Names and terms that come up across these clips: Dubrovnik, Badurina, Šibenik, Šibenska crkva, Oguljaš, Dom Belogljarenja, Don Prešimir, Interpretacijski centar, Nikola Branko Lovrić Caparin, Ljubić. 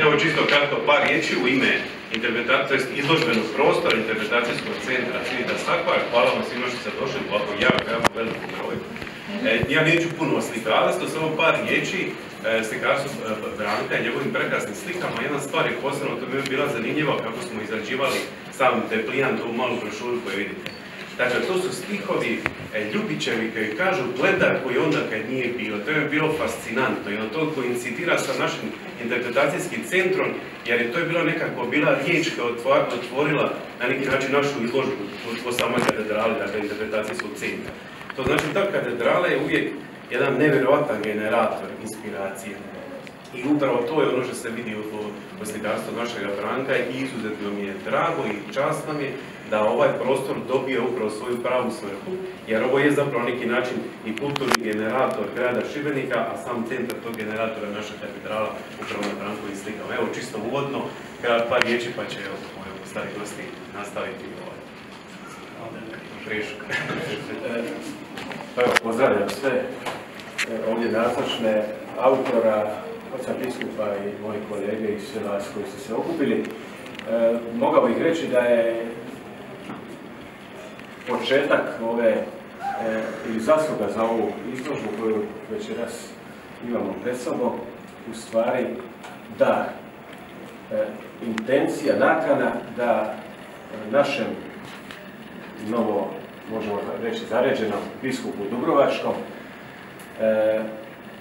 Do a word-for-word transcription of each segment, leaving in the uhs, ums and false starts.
Evo čisto kratko par riječi u ime izložbenog prostora Interpretacijskog centra Šibenska crkva. Hvala vam svima što ste došli u ovako jako, jako veliku broju. Ja neću puno o slikarstvu, samo par riječi slikarstvu Branka i njegovim prekrasnim slikama. Jedna stvar je posebno, to mi je bila zanimljiva kako smo izrađivali sam deplijan, tu malu brošuru koju vidite. Dakle, to su stihovi Ljubićevi koji kažu gledaj koji onda kad nije bilo. To je bilo fascinantno i to koincidira sa našim interpretacijskim centrom, jer je to je bila nekako bila riječ koja je otvorila na neki način našu izložbu po samoj katedrali, dakle interpretacijskog centra. To znači ta katedrala je uvijek jedan nevjerovatan generator inspiracije. I upravo to je ono što se vidi u slikarstvu našega Branka i izuzetno mi je drago i čast nam je da ovaj prostor dobije upravo svoju pravu svrhu, jer ovo je zapravo neki način i kulturni generator grada Šibenika, a sam centar tog generatora je naša katedrala upravo na Brankovim slikama. Evo čisto uvodno, par riječi pa će moje ostali gosti nastaviti ovaj. Prešo. Pozdravljam sve ovdje nazočne autora, oca biskupa i moji kolege iz sela s koji ste se okupili. Mogao bih reći da je početak ove ili zasluga za ovu izložbu koju večeras imamo pred sobom u stvari dar, intencija, nakana da našem novo, možemo reći, zaređenom biskupu Dubrovačkom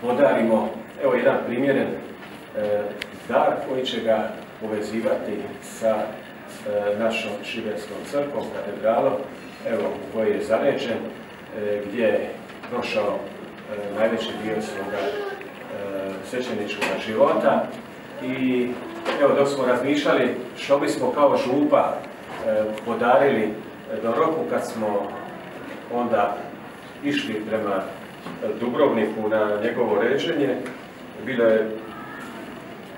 podarimo evo jedan primjeren dar koji će ga povezivati sa našom Šibenskom crkvom, katedralom, evo, koji je zaređen, gdje je prošao najveći dio svoga svećeničkog života. I evo, dok smo razmišljali što bismo kao župa podarili Doroku, kad smo onda išli prema Dubrovniku na njegovo ređenje, bilo je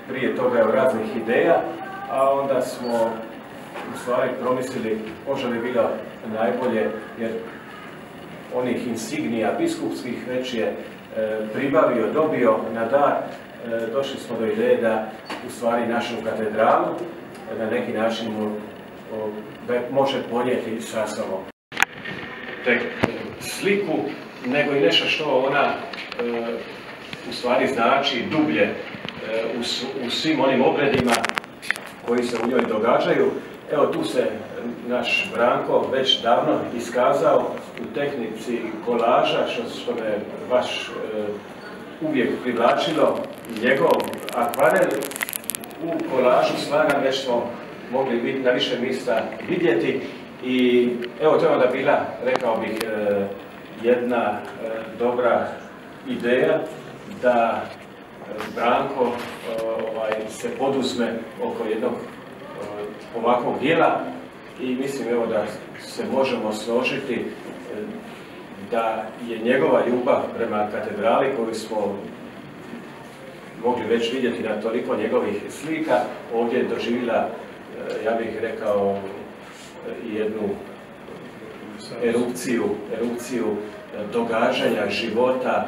prije toga raznih ideja, a onda smo u stvari promislili možda bi bilo najbolje, jer onih insignija biskupskih već je pribavio, dobio na dar. Došli smo do ideje da u stvari našu katedralu na neki način može ponijeti sa sobom tek sliku, nego i nešto što ona u stvari znači dublje u svim onim obredima koji se u njoj događaju. Evo tu se naš Branko već davno iskazao u tehnici kolaža, što me baš uvijek privlačilo. Njegov akvarel u kolažu stvaran već smo mogli biti na više mjesta vidjeti i evo to je onda bila, rekao bih, jedna dobra ideja da Branko se poduzme oko jednog ovakvog dijela i mislim evo da se možemo složiti da je njegova ljubav prema katedrali koju smo mogli već vidjeti na toliko njegovih slika ovdje je doživjela, ja bih rekao, jednu erupciju, erupciju događanja, života,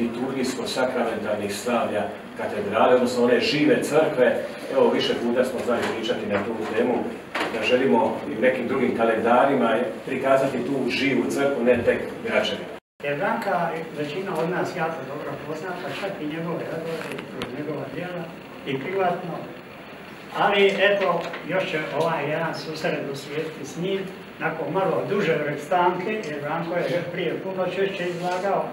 liturgijsko-sakramentarnih slavlja katedrale, odnosno one žive crkve. Evo, više puta smo znali pričati na tu temu, da želimo i nekim drugim kalendarima prikazati tu živu crkvu, ne tek građanima. Jer Branka većina od nas jako dobro poznata, čak i njegove razloge, njegova djela i privatno, ali eto, još će ovaj jedan susret osvijetiti s njim, nakon malo duže stanke, jer Branko je prije puno češće izlagao,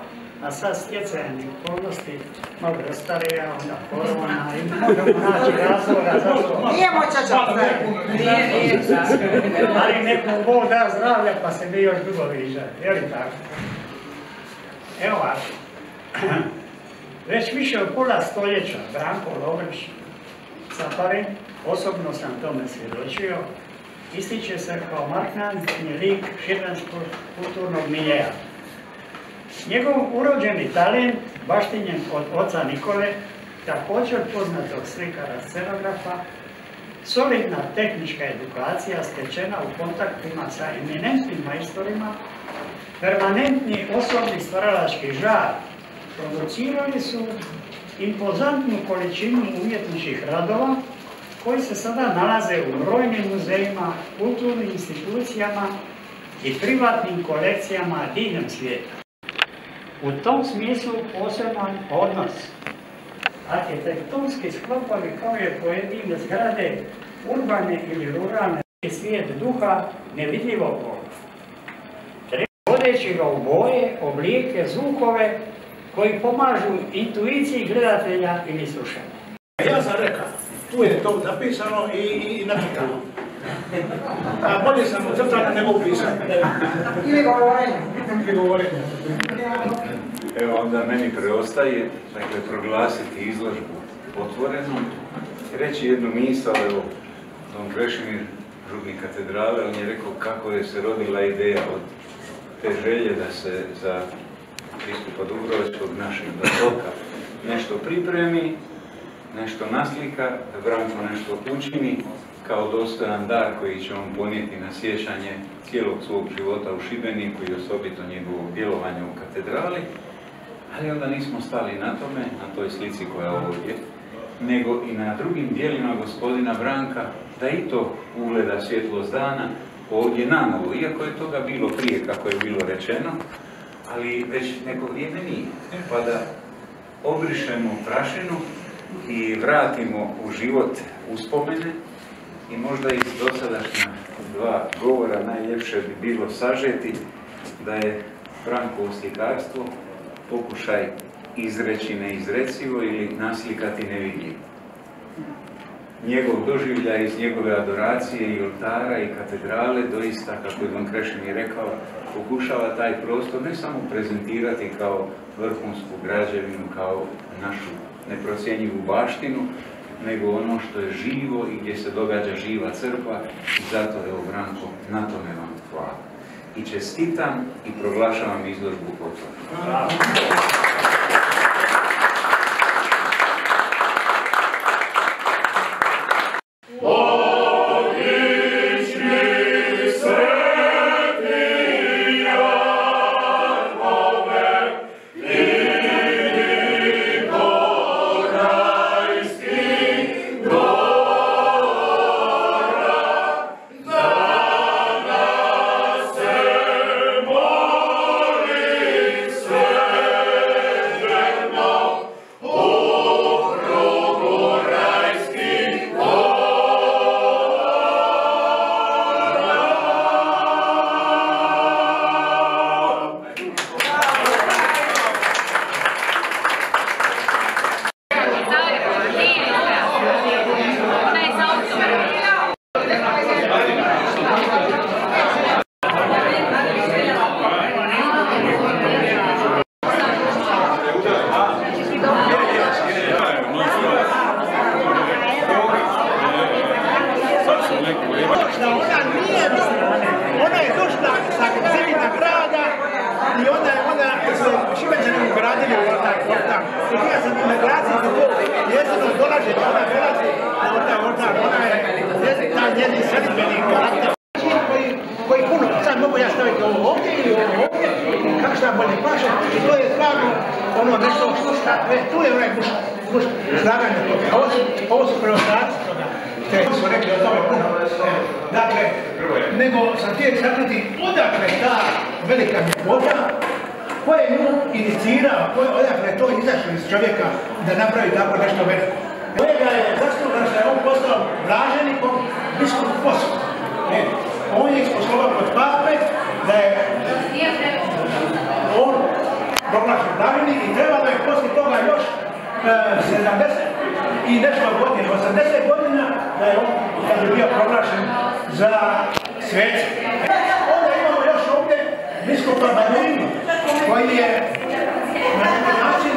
a sad stjecajem okolnosti, malo je starija, onda korona, i možemo naći razloga zašto. Nije moća čak ne. Ali nekom Bog da zdravlja, pa se mi još dugo viđa, je li tako? Evo vas. Već više od pola stoljeća Branko Lovrić Caparin, osobno sam tome svjedočio, ističe se kao markantni lik šibenskog kulturnog miljeja. Njegov urođeni talent, baštinjen od oca Nikole, također poznatog slikara scenografa, solidna tehnička edukacija stečena u kontaktima sa eminentnim majstorima, permanentni osobni stvaralački žar, producirali su impozantnu količinu umjetničkih radova koji se sada nalaze u brojnim muzejima, kulturnim institucijama i privatnim kolekcijama diljem svijeta. U tom smislu poseban odnos arhitektonski sklopali kao je pojedine zgrade, urbane ili ruralne, svijet duha nevidljivog Boga, vodeći ga u boje, oblike, zvukove koji pomažu intuiciji gledatelja ili slušanja. Ja sam rekao, tu je to napisano i, i, i napisano. A bolje sam ocrtan nego pisano. Ili govorenje. Ili govorenje. Evo onda meni preostaje, dakle, proglasiti izložbu otvorenom, reći jednu misao, evo, Don Prešimir, župnik katedrale, on je rekao kako je se rodila ideja od te želje da se za pristupa Dubrovačkog našeg baroka nešto pripremi, nešto naslika, da Branko nešto učini kao dostojan dar koji će on ponijeti na sjećanje cijelog svog života u Šibeniku i osobito njegovog djelovanja u katedrali. Ali onda nismo stali na tome, na toj slici koja ovdje, nego i na drugim dijelima gospodina Branka, da i to ugleda svjetlost dana ovdje nanovo, iako je toga bilo prije, kako je bilo rečeno, ali već neko vrijeme nije, pa da obrišemo prašinu i vratimo u život uspomene i možda iz dosadašnja dva govora najljepše bi bilo sažeti da je Brankovo slikarstvo pokušaj izreći neizrecivo ili naslikati nevidljivo. Njegov doživljaj iz njegove adoracije i oltara i katedrale doista, kako je Don Krešimir rekao, pokušava taj prostor ne samo prezentirati kao vrhunsku građevinu, kao našu neprocjenjivu baštinu, nego ono što je živo i gdje se događa živa crkva i zato je Branko, na tome vam hvala. I čestitam i proglašavam izložbu otvorenom. On je ispošlovan kod pape da je on proglašen davinik i trebalo je poslije toga još sedamdeset i nešto godina, osamdeset godina da je on kad je bio proglašen za sveca. Onda imamo još ovdje biskupa Badurina koji je na neki način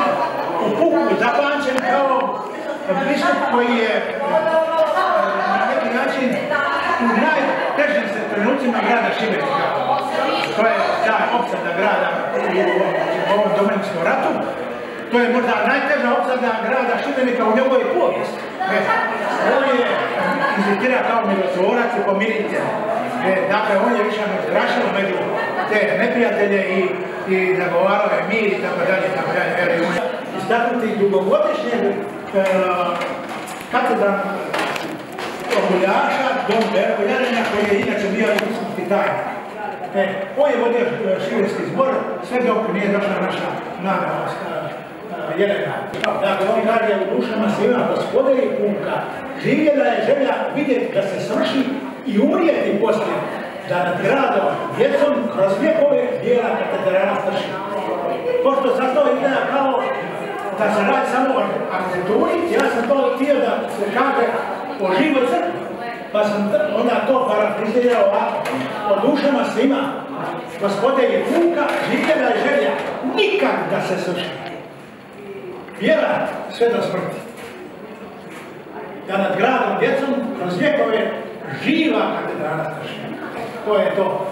u puku zapamćen kao biskup koji je na neki način u najtežim se trenucima grada Šibenika. To je ta opsada grada u ovom domovinskom ratu. To je možda najteža opsada grada Šibenika u njegovoj povijesti. On je izitira kao mirotvorac i pomiritelj. Dakle, on je više razgrašao među te neprijatelje i zagovarao je mir i tako dalje, tako dalje. Istaknuti dugogodišnje katedra Oguljaša, Dom Belogljarenja, koji je inače bio iskupi tajnik. On je vodio šibenski zbor, sve dok nije došla naša naravnost Jelena. Dakle, on radi u dušama svima gospode i punka. Živjela je želja vidjeti da se svrši i umrijeti poslije, da nad gradom, djecom, kroz vjekove dijela katedrala svrši. Pošto sam to ideja kao da se radi samo o arhitekturi, ja sam to htio da se kaže o živoj crkvi, pa sam onda to parafrizirao ovako. O dušama svima, gospode je punka, živjela je želja, nikad da se svrši. Vjera sve do smrti. Da nad gradom, djecom, kroz vjekove živa katedrala svrši. To je to.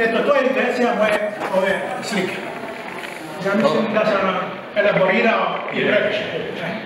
Eto, to je intencija moje ove slike. Ja mislim da sam elaborirao i previše.